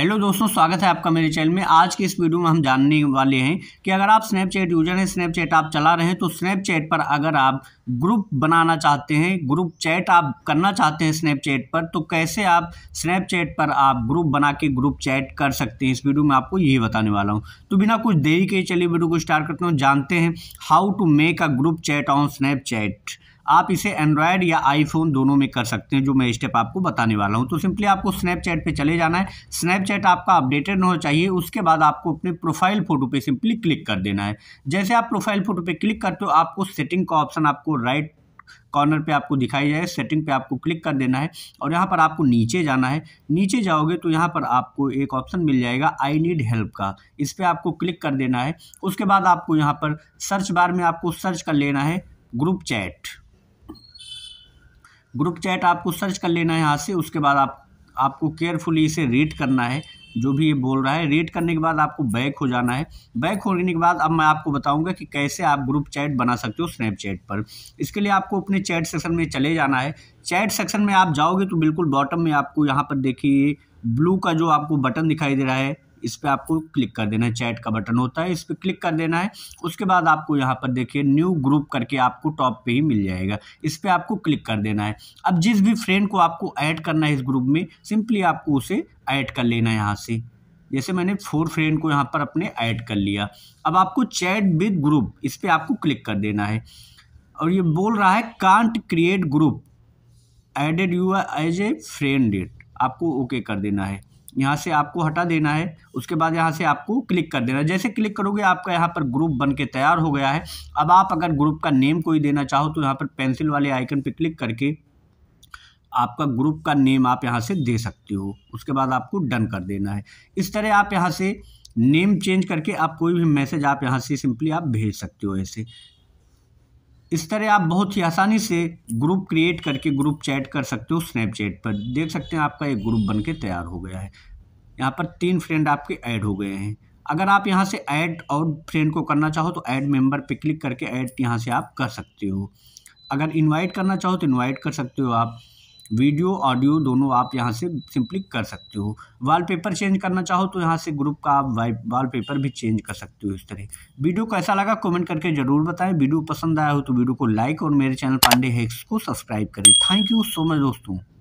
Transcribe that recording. Hello दोस्तों, स्वागत है आपका मेरे चैनल में। आज के इस वीडियो में हम जानने वाले हैं कि अगर आप स्नैपचैट यूजर हैं, स्नैपचैट आप चला रहे हैं, तो स्नैपचैट पर अगर आप ग्रुप बनाना चाहते हैं, ग्रुप चैट आप करना चाहते हैं स्नैपचैट पर, तो कैसे आप स्नैपचैट पर आप ग्रुप बना के ग्रुप चैट कर सकते हैं, इस वीडियो में आपको यही बताने वाला हूँ। तो बिना कुछ देरी के चलिए वीडियो को स्टार्ट करते हैं। जानते हैं how to make a group chat on Snapchat. आप इसे एंड्रॉयड या आईफोन दोनों में कर सकते हैं, जो मैं स्टेप आपको बताने वाला हूं। तो सिंपली आपको स्नैपचैट पे चले जाना है। स्नैपचैट आपका अपडेटेड होना चाहिए। उसके बाद आपको अपने प्रोफाइल फ़ोटो पे सिंपली क्लिक कर देना है। जैसे आप प्रोफाइल फ़ोटो पे क्लिक करते हो, आपको सेटिंग का ऑप्शन आपको राइट कॉर्नर पे आपको दिखाई जाए, सेटिंग पे आपको क्लिक कर देना है और यहाँ पर आपको नीचे जाना है। नीचे जाओगे तो यहाँ पर आपको एक ऑप्शन मिल जाएगा आई नीड हेल्प का, इस पर आपको क्लिक कर देना है। उसके बाद आपको यहाँ पर सर्च बार में आपको सर्च कर लेना है ग्रुप चैट आपको सर्च कर लेना है यहाँ से। उसके बाद आपको केयरफुली इसे रीड करना है, जो भी ये बोल रहा है। रीड करने के बाद आपको बैक हो जाना है। बैक होने के बाद अब मैं आपको बताऊंगा कि कैसे आप ग्रुप चैट बना सकते हो स्नैपचैट पर। इसके लिए आपको अपने चैट सेक्शन में चले जाना है। चैट सेक्शन में आप जाओगे तो बिल्कुल बॉटम में आपको यहाँ पर देखिए ब्लू का जो आपको बटन दिखाई दे रहा है, इस पर आपको क्लिक कर देना है। चैट का बटन होता है, इस पर क्लिक कर देना है। उसके बाद आपको यहाँ पर देखिए न्यू ग्रुप करके आपको टॉप पे ही मिल जाएगा, इस पर आपको क्लिक कर देना है। अब जिस भी फ्रेंड को आपको ऐड करना है इस ग्रुप में, सिंपली आपको उसे ऐड कर लेना है यहाँ से। जैसे मैंने 4 फ्रेंड को यहाँ पर अपने ऐड कर लिया। अब आपको चैट विद ग्रुप, इस पर आपको क्लिक कर देना है। और ये बोल रहा है can't create group added you as a friend, आपको ओके कर देना है। यहाँ से आपको हटा देना है। उसके बाद यहाँ से आपको क्लिक कर देना है। जैसे क्लिक करोगे आपका यहाँ पर ग्रुप बन के तैयार हो गया है। अब आप अगर ग्रुप का नेम कोई देना चाहो तो यहाँ पर पेंसिल वाले आइकन पे क्लिक करके आपका ग्रुप का नेम आप यहाँ से दे सकते हो। उसके बाद आपको डन कर देना है। इस तरह आप यहाँ से नेम चेंज करके आप कोई भी मैसेज आप यहाँ से सिंपली आप भेज सकते हो। ऐसे इस तरह आप बहुत ही आसानी से ग्रुप क्रिएट करके ग्रुप चैट कर सकते हो स्नैपचैट पर। देख सकते हैं आपका एक ग्रुप बन के तैयार हो गया है। यहाँ पर 3 फ्रेंड आपके ऐड हो गए हैं। अगर आप यहाँ से ऐड और फ्रेंड को करना चाहो तो ऐड मेंबर पे क्लिक करके ऐड यहाँ से आप कर सकते हो। अगर इन्वाइट करना चाहो तो इन्वाइट कर सकते हो। आप वीडियो ऑडियो दोनों आप यहाँ से सिंपली कर सकते हो। वॉलपेपर चेंज करना चाहो तो यहाँ से ग्रुप का आप वॉलपेपर भी चेंज कर सकते हो इस तरह। वीडियो कैसा लगा कमेंट करके ज़रूर बताएं। वीडियो पसंद आया हो तो वीडियो को लाइक और मेरे चैनल पांडे हैक्स को सब्सक्राइब करें। थैंक यू सो मच दोस्तों।